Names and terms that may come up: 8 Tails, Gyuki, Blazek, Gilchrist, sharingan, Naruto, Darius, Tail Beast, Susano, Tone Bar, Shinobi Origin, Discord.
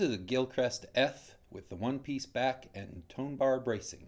This is a Gilchrist F with the one-piece back and tone bar bracing.